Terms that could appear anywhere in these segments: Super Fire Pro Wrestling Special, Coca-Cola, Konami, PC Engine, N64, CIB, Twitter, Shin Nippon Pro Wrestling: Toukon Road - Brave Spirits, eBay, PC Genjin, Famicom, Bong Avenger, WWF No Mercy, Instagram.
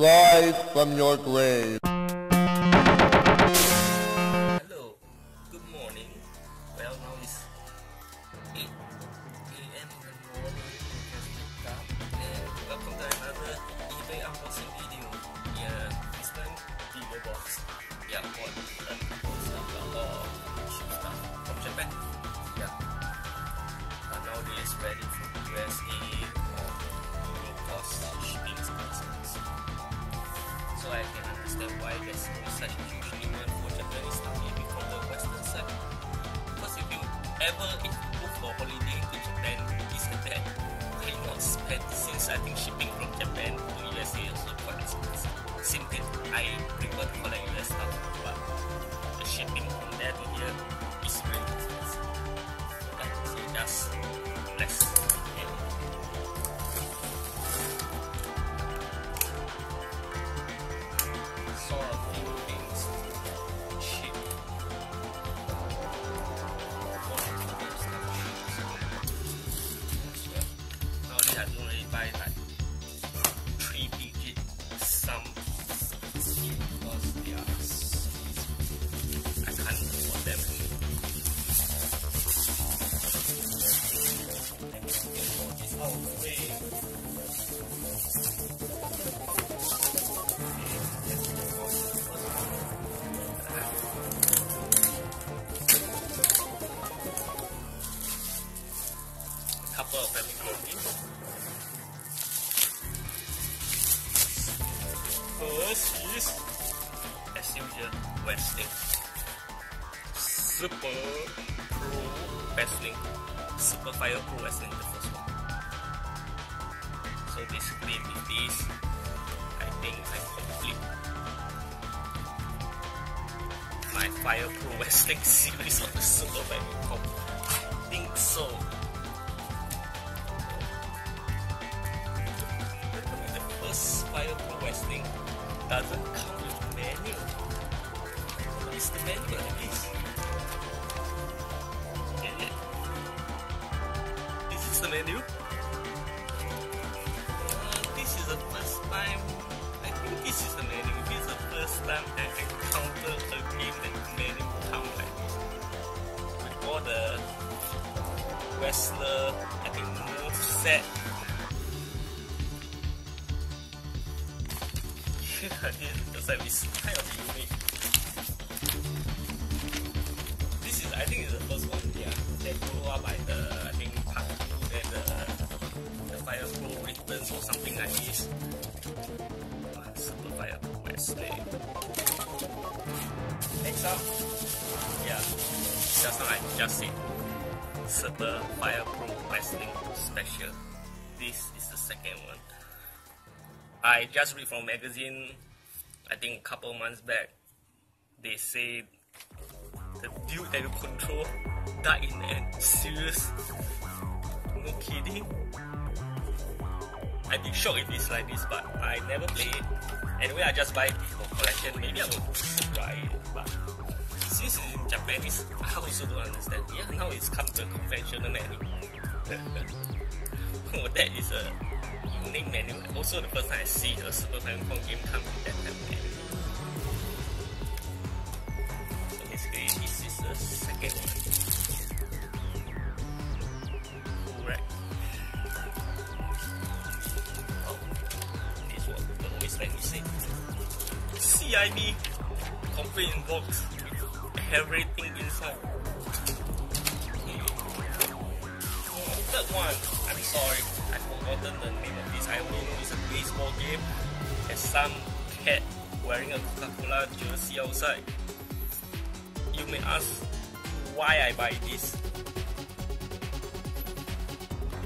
Rise from your grave. Hello, good morning. Well, now it's 8 a.m. in the morning. And welcome to another eBay unboxing video. Yeah, this time, video box. Yeah, all different stuff, a lot of stuff from Japan. Yeah, and now it is ready for USA or low cost shipping expenses. So I can understand why there's no such huge demand for Japanese stuff even from the Western side. Because if you ever go for holiday to Japan, this and that, cannot spend, since I think shipping from Japan to USA is also quite expensive. Same thing, I prefer to collect US stuff, but the shipping from there to here is really expensive. So I can say just less. Couple of Famicom games. First is, as usual, wrestling. Super Fire Pro Wrestling, the first one. So basically with this, I think I complete my Fire Pro Wrestling series on the Super Famicom. I think so. Fire Pro Wrestling doesn't come with the menu. What is the menu at least? This is the menu. This is the first time, I think this is the menu. This is the first time I encountered a game that menu comes like this. With all the wrestler, I think moveset. This is kind of unique. This is, I think, is the first one. Yeah, they follow up by the, I think, part 2 and the Fire Pro Returns or something like this. Super Fire Pro Wrestling. Next up, yeah, just like I just said, Super Fire Pro Wrestling Special. This is the second one. I just read from a magazine, I think a couple months back. They say the dude that you control died in a serious. No kidding. I'd be shocked if it's like this, but I never play it. Anyway, I just buy it for collection. Maybe I will try it, but since it's in Japanese, I also don't understand. Yeah, now it's come to a conventional menu. Oh, that is a unique menu. Also the first time I see a Super Famicom game come with that type of menu. So basically this is the second one. Alright. Oh, this one always let me say. CIB complete box with everything inside. Third one, I'm sorry, I've forgotten the name of this. I only know it's a baseball game. There's some cat wearing a Coca-Cola jersey outside. You may ask why I buy this.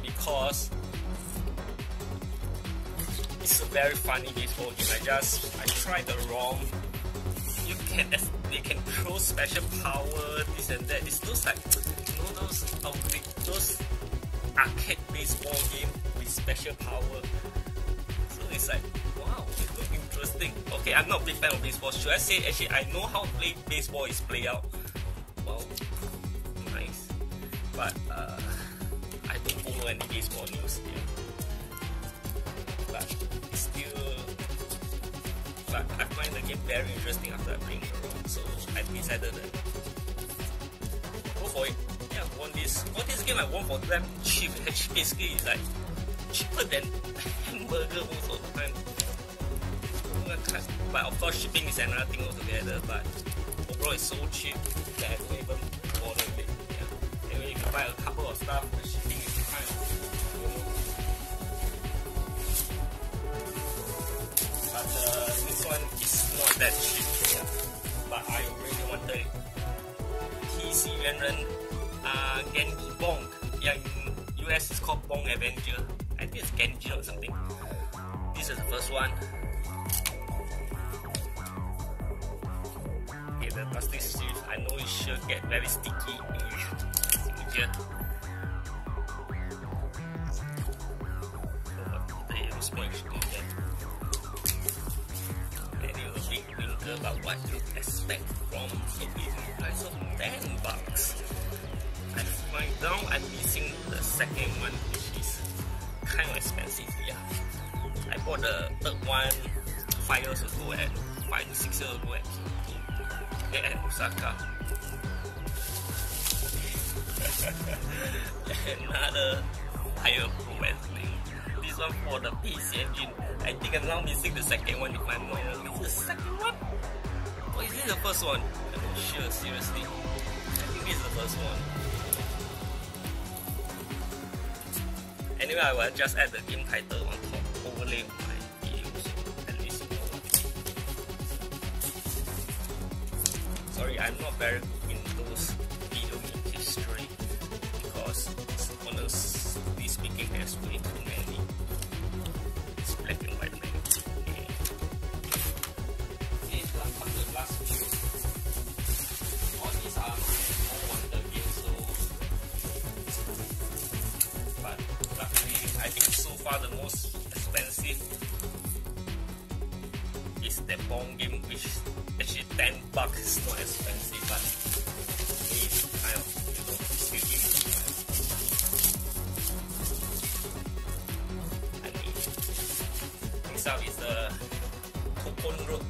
Because it's a very funny baseball game. I tried the ROM. They can throw special power, this and that. It's those like, you know, those arcade baseball game with special power. So it's like, wow, it looks interesting. Okay, I'm not a big fan of baseball. Should I say, actually, I know how to play baseball is play out. Wow, nice. But I don't follow any baseball news here. But it's still but I find the game very interesting after I played it, so I decided to go for it. Yeah, I won this. All this game I won for them cheap. Actually, basically, it's like cheaper than hamburger most of the time. But of course, shipping is another thing altogether. But overall, it's so cheap that I don't even bother with it. Yeah. Anyway, you can buy a couple of stuff. The shipping is kind of, you know. But this one is not that cheap. Yeah. But I really wanted it. PC Genjin Genji Bong. Yeah, in US it's called Bong Avenger. I think it's Genji or something. This is the first one. The plastic sleeve, I know it should get very sticky in here. It was more actually that. And it was a big thinker about what you expect from a retail price of $10. I find now I'm missing the second one, which is kind of expensive. Yeah, I bought the third one 5 years ago and 5 to 6 years ago actually. And Osaka. Another Fire Pro Wrestling. This one for the PC Engine. I think I'm now missing the second one if I'm not wrong. Is it the second one? Or is it the first one? I'm not sure, seriously. I think this is the first one. Anyway, I will just add the game title on top, overlay my videos. At least you know. Sorry, I'm not very good in those video game history because, honestly speaking, there's way too many. It's black and white, man. Okay. These are the last few. All these are more wonder games, so. But luckily, I think so far the most expensive is the Pong game, which actually $10 is not expensive, but it's kind of, you know, excuse me. I mean, next up is the Topon Road.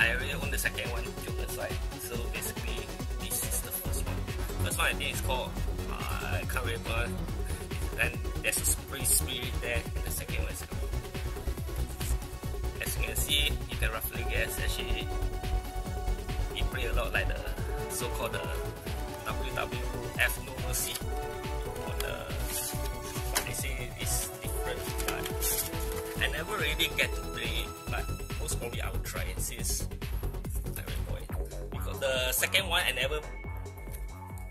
I already own the second one, so basically this is the first one. First one I think is called, I can't remember, and there's a free spirit there, and the second one is called. You can see, you can roughly guess, actually it plays a lot like the so-called WWF No Mercy, or the, what they say is different, but I never really get to play it, but most probably I will try it since I remember it. Because the second one I never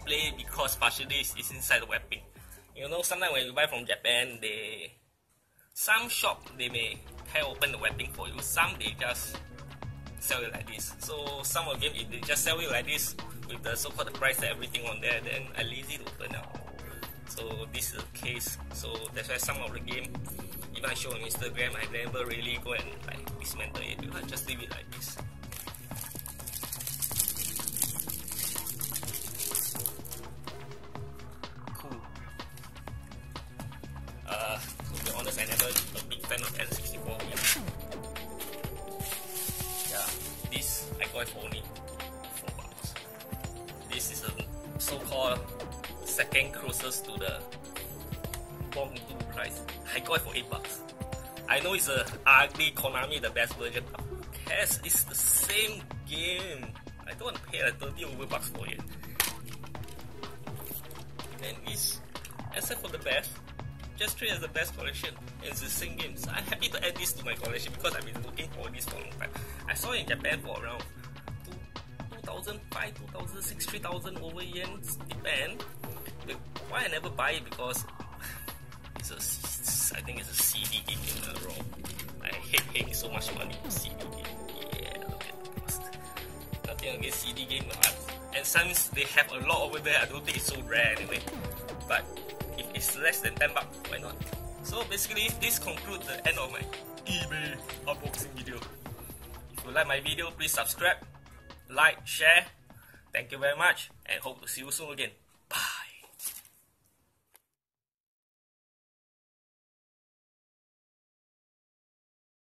play because partially it's inside the wrapping. You know, sometimes when you buy from Japan, some shop they may tear open the wrapping for you, some they just sell it like this. So some of them, if they just sell it like this with the so-called price and everything on there, then I lazy to open up. So this is the case. So that's why some of the game, if I show on Instagram, I never really go and like dismantle it. I just leave it like this. Cool. I never a big fan of N64. Yeah, this I got it for only $4. This is a so-called second closest to the Pong price. I got it for $8. I know it's a ugly Konami, the best version. But who cares? It's the same game. I don't want to pay like $30 for it. And it's except for the best. Just treat as the best collection in the same games. I'm happy to add this to my collection because I've been looking for this for a long time. I saw it in Japan for around 2005, 2006, 3000 over yen Japan. Why I never buy it? Because it's a, I think it's a CD game in a row. I hate paying so much money for CD game. Yeah, look at the cost. Nothing against CD game, and since they have a lot over there, I don't think it's so rare anyway. But if it's less than $10, why not? So basically, this concludes the end of my eBay unboxing video. If you like my video, please subscribe, like, share. Thank you very much and hope to see you soon again.